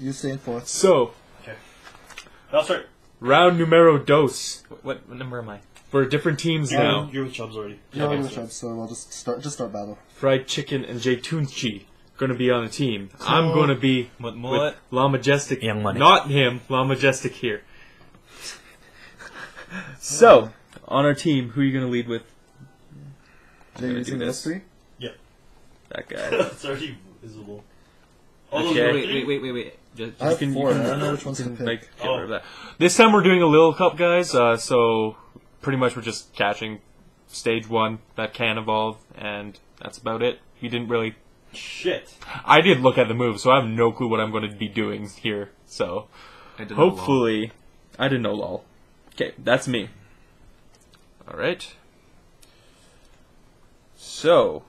You stand for. So. Okay. I'll start. Round numero dos. What number am I? We're different teams now. You're with Chubbs already. You're with Chubbs, so we'll just start battle. Fried Chicken and Jaytunchi gonna be on a team. So I'm gonna be with La Majestic. Young Money. Not him. La Majestic here. So on our team, who are you gonna lead with? Are you using those three? Yeah. That guy. It's already visible. Okay. Wait. Just can, four. I don't know which one's gonna pick. This time we're doing a Lil Cup, guys. So pretty much we're just catching stage one that can evolve, and that's about it. You didn't really. Shit. I did look at the move, so I have no clue what I'm going to be doing here. So hopefully, I didn't know lol. Okay, that's me. All right. So,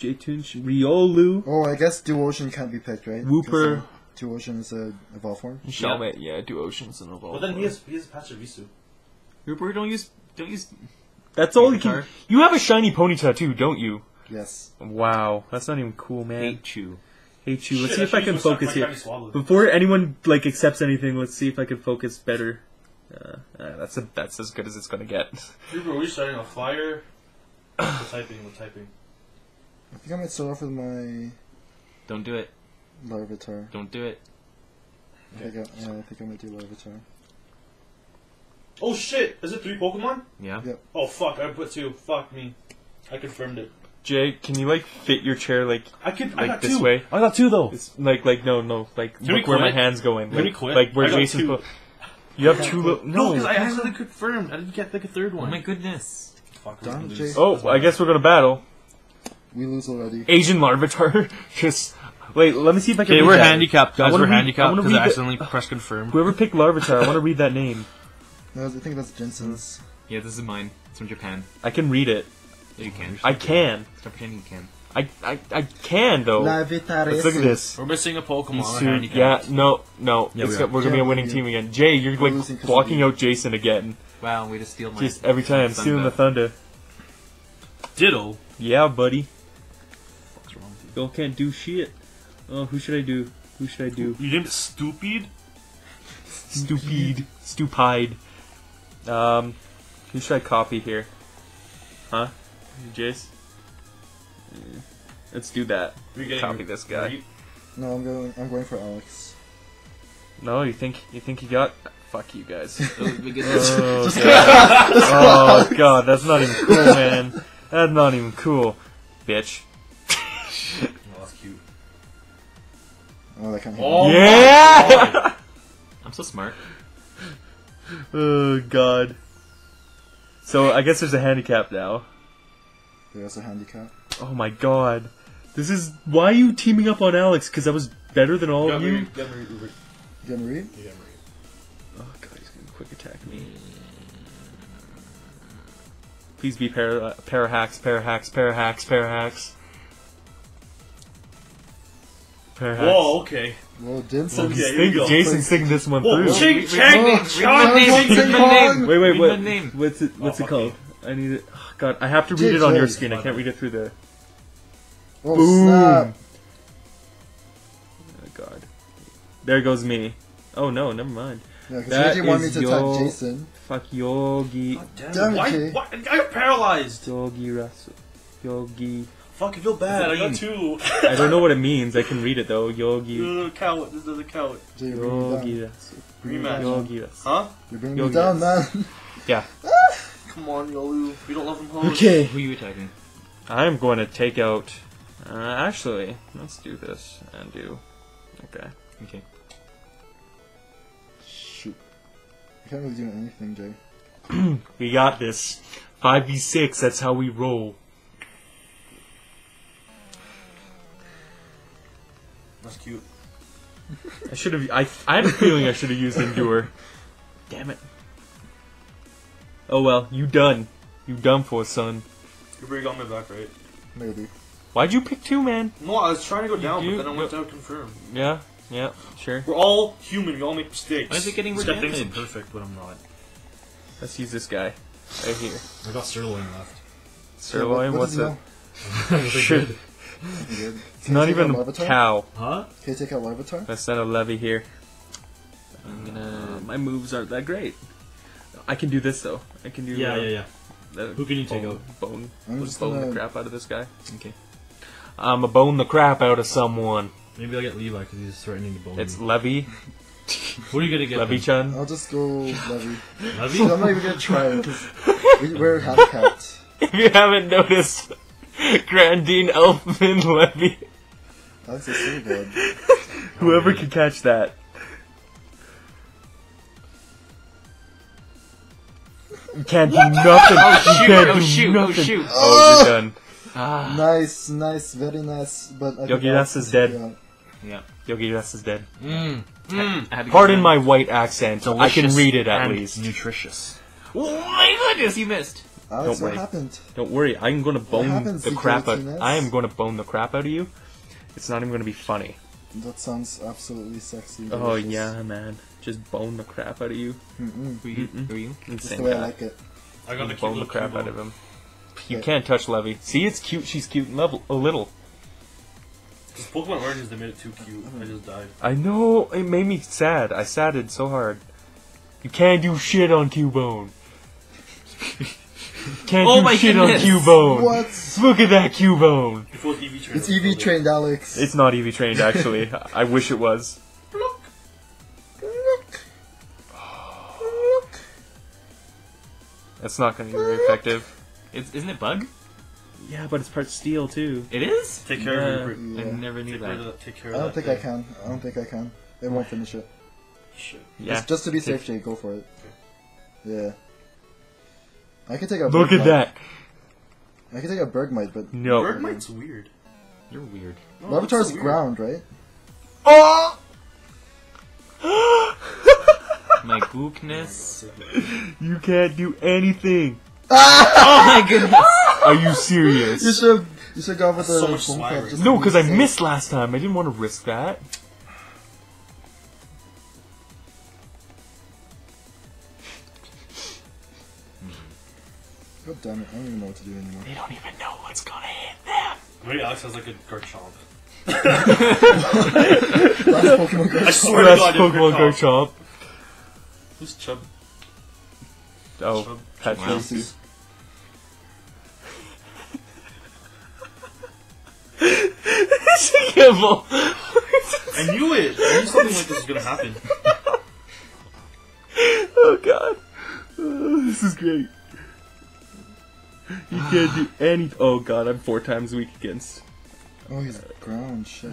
Jaytunchi, Riolu. Oh, I guess Duocean can't be picked, right? Wooper. Duocean is an evolve form. Shelmet, yeah, Duocean's an evolve form. Well, then he has Pachirisu. Wooper, don't use. That's all you can. You have a shiny Ponyta too, don't you? Yes. Wow, that's not even cool, man. Hate you. Let's see if I can focus here. Before anyone like accepts anything, let's see if I can focus better. That's as good as it's gonna get. Cooper, are we starting a flyer? We're typing. I think I might start off with my. Don't do it. Larvitar. Don't do it. I think I might do Larvitar. Oh shit! Is it 3 Pokemon? Yeah. Yep. Oh fuck! I put 2. Fuck me. I confirmed it. Jay, can you like fit your chair like this way? I got 2 though. It's, no, look where my hand's going. Like where Jason's. You have 2. No, because I actually confirmed. I didn't get like a 3rd one. Oh my goodness. Oh, I guess we're gonna battle. We lose already. Asian Larvitar. Just wait. Let me see if I can. Okay, we're handicapped, guys. We're handicapped because I accidentally pressed confirm. Whoever picked Larvitar, I want to read that name. No, I think that's Jensen's. Yeah, this is mine. It's from Japan. I can read it. You can. I can. Stop pretending you can. I can though. Let's look at this. We're missing a Pokemon. Yeah, no. Yeah, we're gonna be a winning team again. Jay, you're like blocking out Jason again. Wow, we just steal my. Just every time, stealing the thunder. Diddle. Yeah, buddy. What's wrong with you? Y'all can't do shit. Oh, who should I do? You didn't stupid. Stupid. Who should I copy here? Huh? Jace? Yeah. Let's do that. Copy this guy. No, I'm going for Alex. No, you think he got? Fuck you guys. Oh god, that's not even cool, man. That's not even cool, bitch. Oh, that's cute. Oh, that kind of. Oh, yeah! I'm so smart. Oh god. So I guess there's a handicap now. There's a handicap. Oh my god. This is... Why are you teaming up on Alex? Because I was better than all of you? You got Marie? Yeah, Marie. Oh god, he's going to quick attack me. Please be para hacks. Whoa, okay. Well, Jason's thinking this one through. Wait. What's it called? I need it. Oh, god, I have to read it on your screen. I can't read it through the. Oh, boom! Snap. Oh god, there goes me. Oh no, never mind. Yeah, that is your. Jason. Fuck Yogi. God, damn it. Why? I got paralyzed. Yogi Rasu. Yogi. Fuck, I feel bad. I got 2. I don't know what it means. I can read it though. Yogi. This doesn't count. Yogi Rasu. Rematch. Yogi Rasu. Huh? You're bringing me down, man. Yeah. Come on, Yolu. We don't love him home. Okay. Who are you attacking? I'm going to take out... actually, let's do this and do... Okay. Shoot. I can't really do anything, Jay. We got this. 5v6, that's how we roll. That's cute. I should have... I had a feeling I should have used Endure. Damn it. Oh well, you done for, son. You already got my back, right? Maybe. Why'd you pick 2, man? No, I was trying to go down, but then I went down confirm. Yeah, sure. We're all human. We all make mistakes. Why is it getting rejected? This thing's perfect, but I'm not. Let's use this guy right here. I got Sirloin left. Sirloin, what's up? It's not even a cow. Huh? Can you take out Levitar? That's not a Levy here. I'm gonna... my moves aren't that great. I can do this though. I can do... who can you take out? Bone. Let's bone the crap out of this guy. Okay. I'm gonna bone the crap out of someone. Maybe I'll get Levi because he's threatening to bone me. Levy. What are you gonna get? Levy-chan? I'll just go Levy. Levy? So I'm not even gonna try it because we're half capped. If you haven't noticed, Grandine Elfman Levy. That's so good. Whoever can catch that. You can't do nothing. Oh shoot! Oh, you're done. Ah. Nice, nice, very nice. But Yogirasu is dead. Yeah, Yogirasu is dead. Pardon my white accent. Delicious. I can read it at least. Nutritious. Oh my goodness, you missed. Alex, don't worry. Don't worry. I'm gonna bone the crap out. I am gonna bone the crap out of you. It's not even gonna be funny. That sounds absolutely sexy. Oh yeah, man. Just bone the crap out of you. That's the way I like it. I gotta bone the crap out of him. You can't touch Levy. See, it's cute. She's cute and level a little. Those Pokemon Origins, they made it too cute. I just died. I know. It made me sad. I sadded so hard. You can't do shit on Cubone. Can't do shit on Cubone. What? Look at that Cubone. It's EV trained, Alex. It's not EV trained, actually. I wish it was. That's not going to be very effective. Isn't it bug? Yeah, but it's part steel too. It is? Take care of it. Yeah. I never knew that. Take care of I can. I don't think I can. It won't finish it. Shit. Yeah. Just to be safe, Jake, go for it. Yeah. I can take a Look Bergmite. At that! I can take a Bergmite, but... No. Bergmite's weird. You're weird. No, Levitar's so ground, right? Oh! My gookness. You can't do anything. Oh my goodness! Are you serious? You should go with the phone call. No, because I missed last time. I didn't want to risk that. God damn it! I don't even know what to do anymore. They don't even know what's gonna hit them. Maybe Alex has like a Garchomp. I swear to God, Pokemon Garchomp. Who's Chubb? Oh, Pat Chelsea. It's a gamble. I knew it. I knew something like this was gonna happen. Oh God, this is great. You can't do any. Oh God, I'm 4 times weak against. Oh, he's ground shit.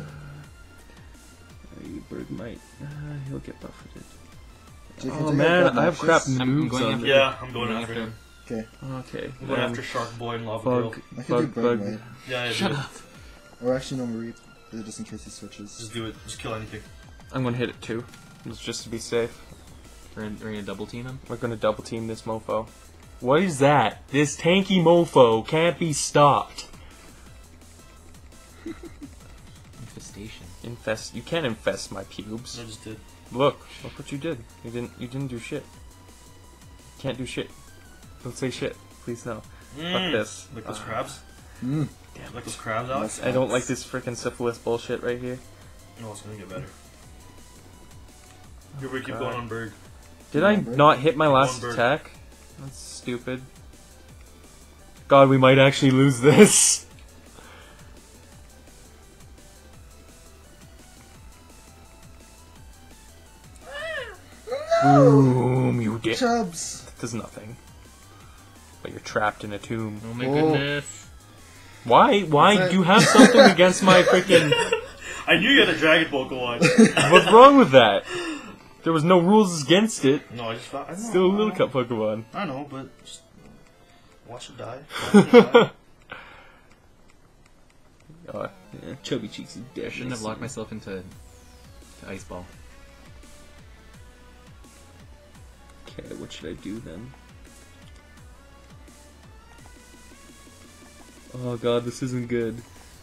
Bird might. He'll get buffeted. Oh man, I have crap moves on him. Yeah, I'm going after him. Okay. Okay. I'm going after Shark Boy and Lava Girl. I can do Bergmite. Yeah, shut up. Or actually, no, Marie. Just in case he switches. Just do it. Just kill anything. I'm gonna hit it too. Just to be safe. We're gonna double team him? We're gonna double team this mofo. What is that? This tanky mofo can't be stopped. Infestation. Infest. You can't infest my pubes. I just did. Look what you did. You didn't do shit. You can't do shit. Don't say shit. Please no. Fuck this. Like those crabs? Damn, like those crabs, Alex? I don't like this frickin' syphilis bullshit right here. No, it's gonna get better. Here we keep going on Berg. Did I not hit my last attack? That's stupid. God, we might actually lose this. Boom, you dick. Chubbs. Does nothing. But you're trapped in a tomb. Oh my goodness. Why? Why do you have something against my freaking... I knew you had a Dragon Pokemon. What's wrong with that? There was no rules against it. No, I just thought... I still a little cup Pokemon. I know, but... just watch it die. Oh, yeah, chubby cheeks and dash. I shouldn't have locked myself into Ice Ball. Okay, what should I do then? Oh God, this isn't good.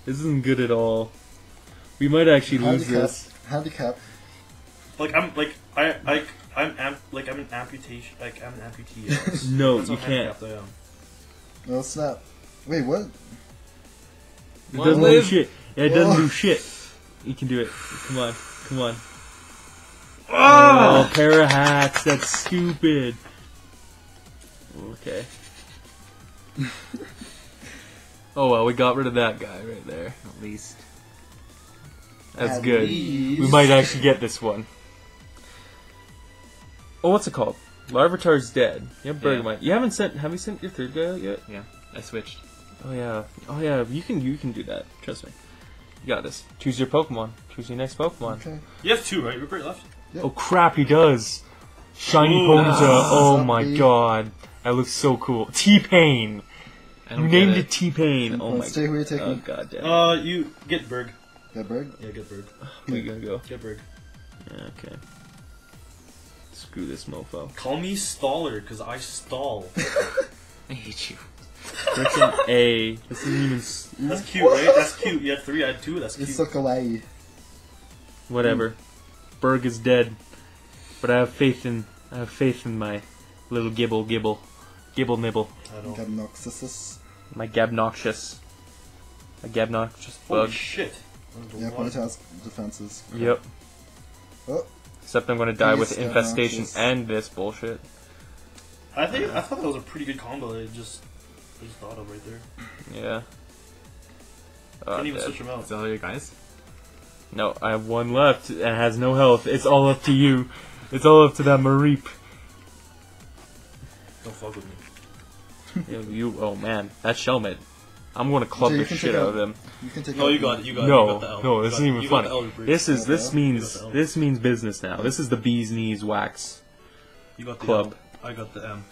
This isn't good at all. We might actually lose this. Handicap. Like I'm an amputation. Like I'm an amputee. No, you can't. Oh snap! Wait, what? It doesn't do shit. Yeah, it doesn't do shit. You can do it. Come on. Come on. Oh, oh, pair of hats. That's stupid. Okay. Oh well, we got rid of that guy right there. At least. That's at good. Least. We might actually get this one. Oh, what's it called? Larvitar's dead. You have Bergmite. Yeah. You haven't sent. Have you sent your third guy out yet? Yeah, I switched. Oh yeah. Oh yeah. You can do that. Trust me. You got this. Choose your Pokemon. Choose your next Pokemon. Okay. You have two, right? Rupert left. Yep. Oh crap, he does. Shiny Ponyta. Oh my god, that looks so cool. T-Pain. You named it T-Pain. Oh my god. Oh god damn. You get Berg. Get Berg. Yeah, get Berg. Where you gonna go? Get Berg. Yeah, okay. Screw this mofo. Call me Staller, cause I stall. I hate you. That's an A. This isn't even. That's cute, right? That's cute. You had three, I had two. That's cute. It's so kawaii. Whatever. Berg is dead, but I have faith in my little gibble nibble. I don't. Gabnoxus. My Gabnoxious. My Gabnoxious bug. Holy shit. Yeah, Ponytail's defenses. Okay. Yep. Oh. Except I'm gonna die with infestation and this bullshit. I thought that was a pretty good combo. That I just thought of right there. Yeah. Can't even switch them out. Is that all you guys? No, I have one left and has no health. It's all up to you. It's all up to that Mareep. Don't fuck with me. Oh man, that Shelmet. I'm gonna club the shit out of him. No, you got it. You got it. No, this isn't even funny. This means business now. This is the bee's knees wax. You got the club. I got the M.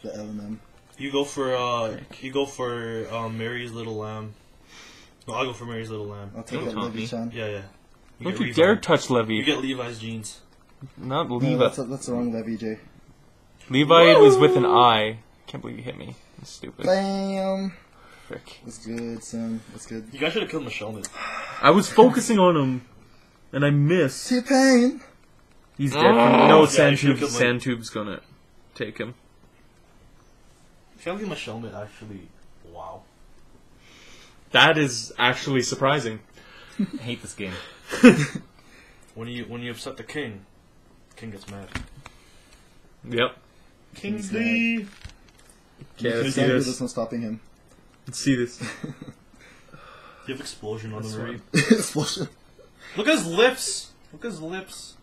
The L and M. You go for Mary's Little Lamb. No, I'll go for Mary's Little Lamb. I'll take that Levy-chan. Yeah, yeah. Don't you dare touch Levy. You get Levi's jeans. Not Levi. No, that's the wrong Levy, Jay. Levi was with an I. Can't believe you hit me. That's stupid. Bam! Frick. That's good, Sam. That's good. You guys should have killed Michelle, dude. I was focusing on him, and I missed. T-Pain! He's dead. No, Sandtube's gonna take him. Should I give him a Shelmet, actually? Wow. That is actually surprising. I hate this game. When you upset the king gets mad. Yep. Kingsley! Okay, let's see this. There's no stopping him. Let's see this. You have explosion on the Marie. Explosion. Look at his lips! Look at his lips.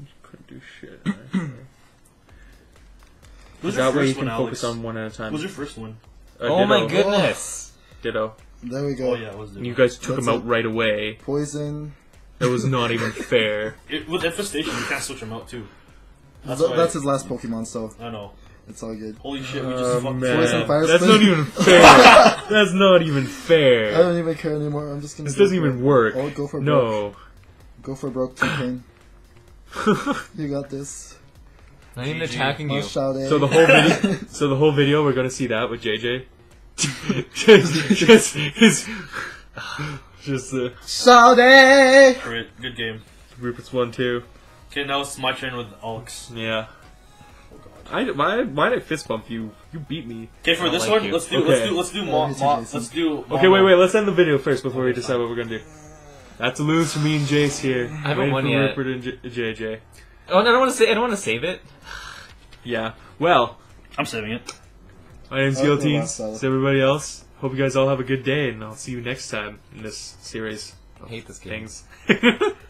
You couldn't do shit. That way you can focus on one at a time. What was your first one? Oh my goodness! Ditto. There we go. Oh, yeah, it was Ditto. You guys took him out right away. Poison. That was not even fair. With infestation, you can't switch him out too. That's his last Pokemon, so. I know. It's all good. Holy shit, we just fucked Poison Fire Spin. That's not even fair. That's not even fair. I don't even care anymore. I'm just gonna. This doesn't even work. Oh, go for broke. No. Go for broke, T-Pain. You got this. Not even attacking you. So the whole video, we're gonna see that with JJ. just Shawty. Great, good game. Rupert's 1-2. Okay, now it's my turn with Alex. Yeah. Oh god. Why did I fist bump you? You beat me. Okay, for this one, let's do. Okay, wait. Let's end the video first before we decide what we're gonna do. That's a lose for me and Jace here. I haven't won yet. Rupert and JJ. Oh, no, I don't want to save it. Yeah. Well, I'm saving it. My name's Guillotines. It's everybody else. Hope you guys all have a good day, and I'll see you next time in this series. I hate this game. Things.